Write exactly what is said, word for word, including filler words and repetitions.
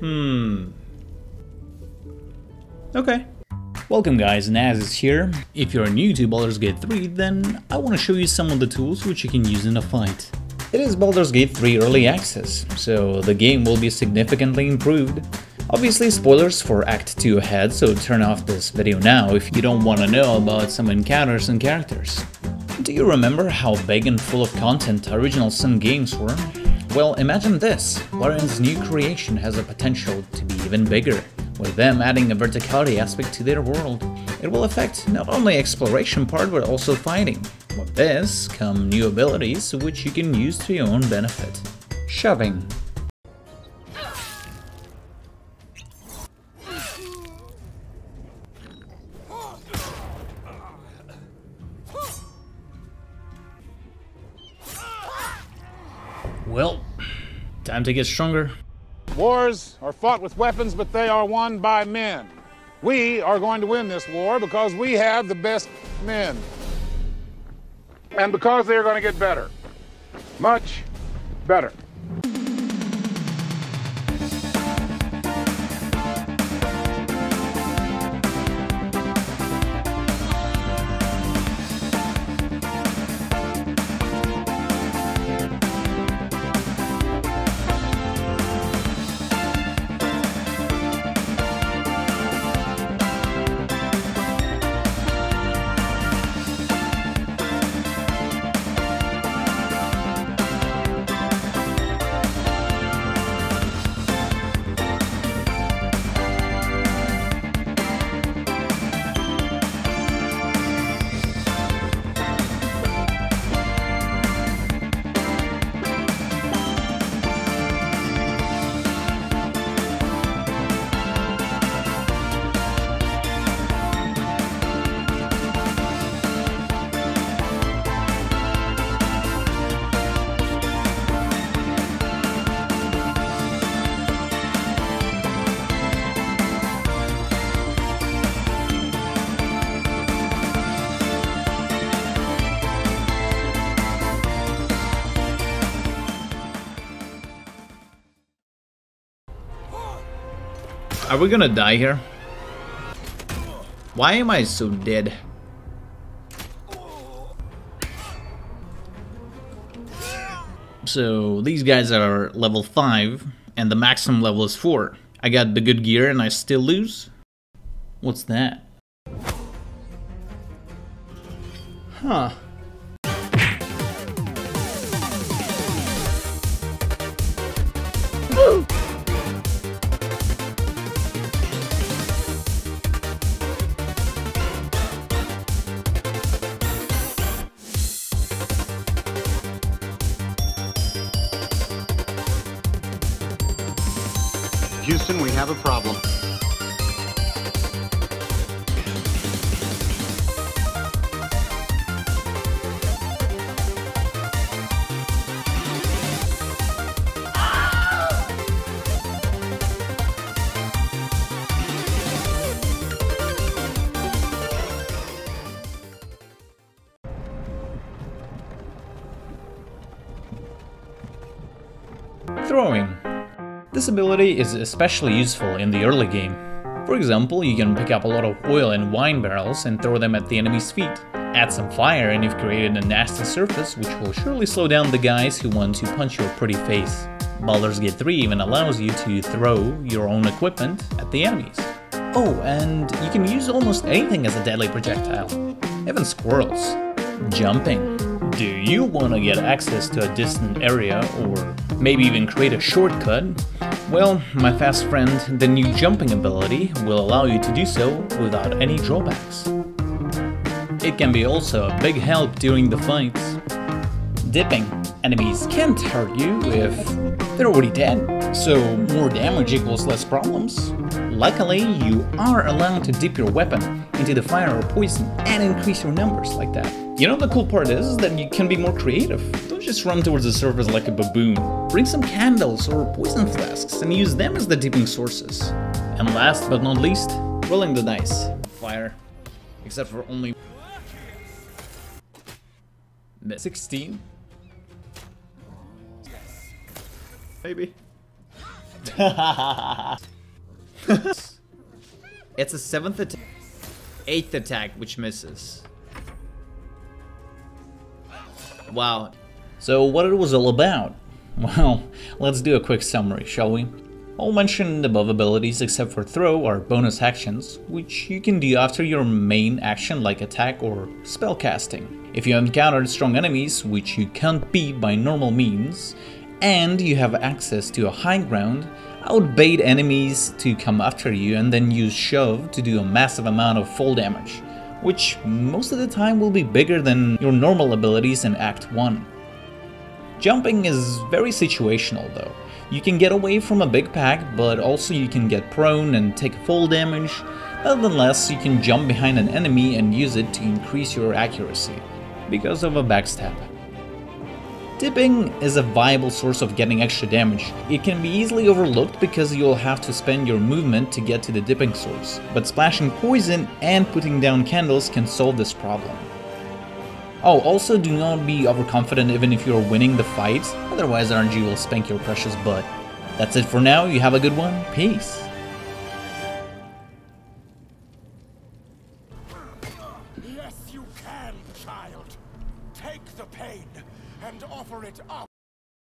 Hmm. Okay. Welcome guys, Naz here. If you're new to Baldur's Gate three, then I want to show you some of the tools which you can use in a fight. It is Baldur's Gate three Early Access, so the game will be significantly improved. Obviously spoilers for Act two ahead, so turn off this video now if you don't want to know about some encounters and characters. Do you remember how big and full of content Original Sin games were? Well, imagine this, Larian's new creation has the potential to be even bigger, with them adding a verticality aspect to their world. It will affect not only exploration part but also fighting. With this come new abilities which you can use to your own benefit. Shoving. Well, time to get stronger. Wars are fought with weapons, but they are won by men. We are going to win this war because we have the best men. And because they are going to get better. Much better. Are we gonna die here? Why am I so dead? So these guys are level five and the maximum level is four. I got the good gear and I still lose? What's that? Huh. Houston, we have a problem. Throwing. This ability is especially useful in the early game. For example, you can pick up a lot of oil and wine barrels and throw them at the enemy's feet. Add some fire and you've created a nasty surface which will surely slow down the guys who want to punch your pretty face. Baldur's Gate three even allows you to throw your own equipment at the enemies. Oh, and you can use almost anything as a deadly projectile, even squirrels. Jumping. Do you want to get access to a distant area or maybe even create a shortcut? Well, my fast friend, the new jumping ability will allow you to do so without any drawbacks. It can be also a big help during the fights. Dipping. Enemies can't hurt you if they're already dead, so more damage equals less problems. Luckily, you are allowed to dip your weapon into the fire or poison and increase your numbers like that. You know, the cool part is that you can be more creative. Don't just run towards the surface like a baboon. Bring some candles or poison flasks and use them as the dipping sources. And last but not least, rolling the dice. Fire. Except for only... sixteen? Maybe. It's a seventh attack, eighth attack, which misses. Wow. So what it was all about? Well, let's do a quick summary, shall we? All mentioned above abilities except for throw are bonus actions, which you can do after your main action like attack or spellcasting. If you encountered strong enemies, which you can't beat by normal means, and you have access to a high ground, I would bait enemies to come after you and then use shove to do a massive amount of fall damage, which most of the time will be bigger than your normal abilities in Act one. Jumping is very situational though. You can get away from a big pack, but also you can get prone and take fall damage, nonetheless you can jump behind an enemy and use it to increase your accuracy, because of a backstab. Tipping is a viable source of getting extra damage. It can be easily overlooked because you'll have to spend your movement to get to the dipping source, but splashing poison and putting down candles can solve this problem. Oh, also do not be overconfident even if you're winning the fight, otherwise R N G will spank your precious butt. That's it for now, you have a good one, peace! Yes, you can, child. Take the pain and offer it up.